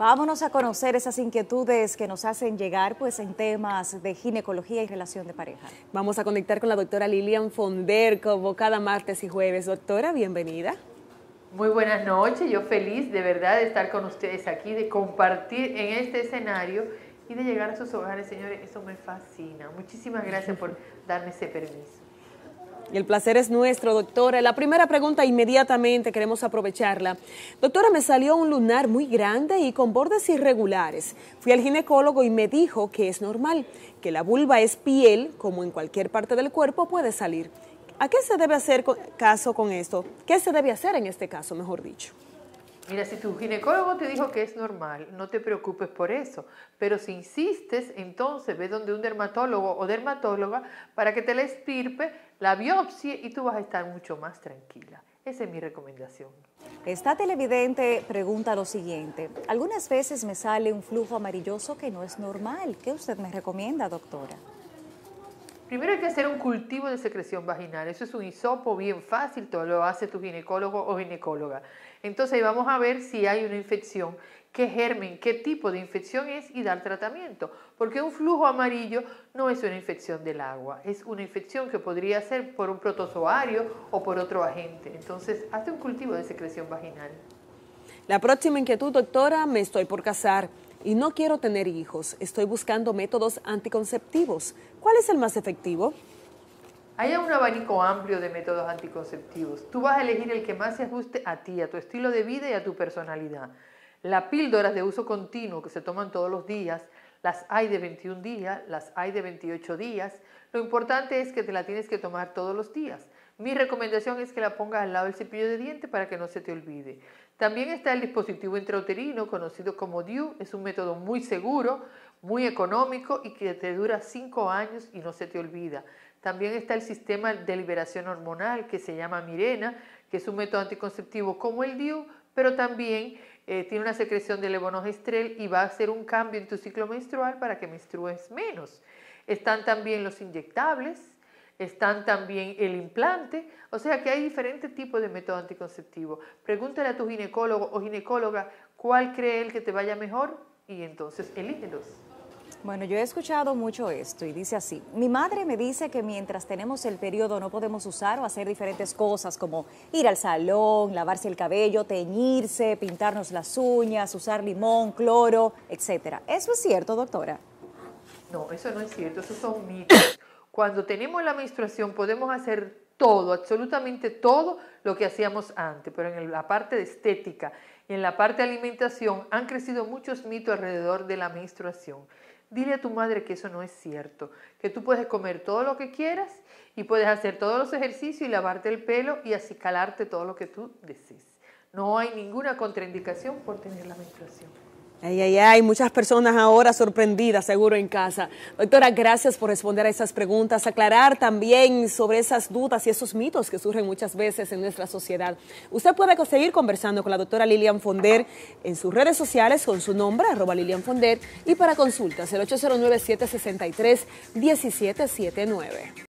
Vámonos a conocer esas inquietudes que nos hacen llegar pues, en temas de ginecología y relación de pareja. Vamos a conectar con la doctora Lilliam Foundeur, como cada martes y jueves. Doctora, bienvenida. Muy buenas noches, yo feliz de verdad de estar con ustedes aquí, de compartir en este escenario y de llegar a sus hogares, señores, eso me fascina. Muchísimas gracias por darme ese permiso. Y el placer es nuestro, doctora. La primera pregunta inmediatamente queremos aprovecharla. Doctora, me salió un lunar muy grande y con bordes irregulares. Fui al ginecólogo y me dijo que es normal, que la vulva es piel, como en cualquier parte del cuerpo puede salir. ¿A qué se debe hacer caso con esto? ¿Qué se debe hacer en este caso, mejor dicho? Mira, si tu ginecólogo te dijo que es normal, no te preocupes por eso. Pero si insistes, entonces ve donde un dermatólogo o dermatóloga para que te la extirpe, la biopsia y tú vas a estar mucho más tranquila. Esa es mi recomendación. Esta televidente pregunta lo siguiente. Algunas veces me sale un flujo amarilloso que no es normal. ¿Qué usted me recomienda, doctora? Primero hay que hacer un cultivo de secreción vaginal. Eso es un hisopo bien fácil, todo lo hace tu ginecólogo o ginecóloga. Entonces ahí vamos a ver si hay una infección, qué germen, qué tipo de infección es y dar tratamiento. Porque un flujo amarillo no es una infección del agua, es una infección que podría ser por un protozoario o por otro agente. Entonces, hazte un cultivo de secreción vaginal. La próxima inquietud, doctora, me estoy por casar. Y no quiero tener hijos, estoy buscando métodos anticonceptivos. ¿Cuál es el más efectivo? Hay un abanico amplio de métodos anticonceptivos. Tú vas a elegir el que más se ajuste a ti, a tu estilo de vida y a tu personalidad. Las píldoras de uso continuo que se toman todos los días, las hay de 21 días, las hay de 28 días. Lo importante es que te la tienes que tomar todos los días. Mi recomendación es que la pongas al lado del cepillo de dientes para que no se te olvide. También está el dispositivo intrauterino, conocido como DIU. Es un método muy seguro, muy económico y que te dura 5 años y no se te olvida. También está el sistema de liberación hormonal que se llama Mirena, que es un método anticonceptivo como el DIU, pero también tiene una secreción de levonorgestrel y va a hacer un cambio en tu ciclo menstrual para que menstrues menos. Están también los inyectables. Están también el implante, o sea que hay diferentes tipos de métodos anticonceptivos. Pregúntale a tu ginecólogo o ginecóloga cuál cree él que te vaya mejor y entonces elígelos. Bueno, yo he escuchado mucho esto y dice así, mi madre me dice que mientras tenemos el periodo no podemos usar o hacer diferentes cosas como ir al salón, lavarse el cabello, teñirse, pintarnos las uñas, usar limón, cloro, etc. ¿Eso es cierto, doctora? No, eso no es cierto, eso son mitos. Cuando tenemos la menstruación podemos hacer todo, absolutamente todo lo que hacíamos antes, pero en la parte de estética y en la parte de alimentación han crecido muchos mitos alrededor de la menstruación. Dile a tu madre que eso no es cierto, que tú puedes comer todo lo que quieras y puedes hacer todos los ejercicios y lavarte el pelo y acicalarte todo lo que tú desees. No hay ninguna contraindicación por tener la menstruación. Ay, ay, ay, muchas personas ahora sorprendidas, seguro en casa. Doctora, gracias por responder a esas preguntas, aclarar también sobre esas dudas y esos mitos que surgen muchas veces en nuestra sociedad. Usted puede seguir conversando con la doctora Lilliam Foundeur en sus redes sociales con su nombre, @LilliamFoundeur, y para consultas el 809-763-1779.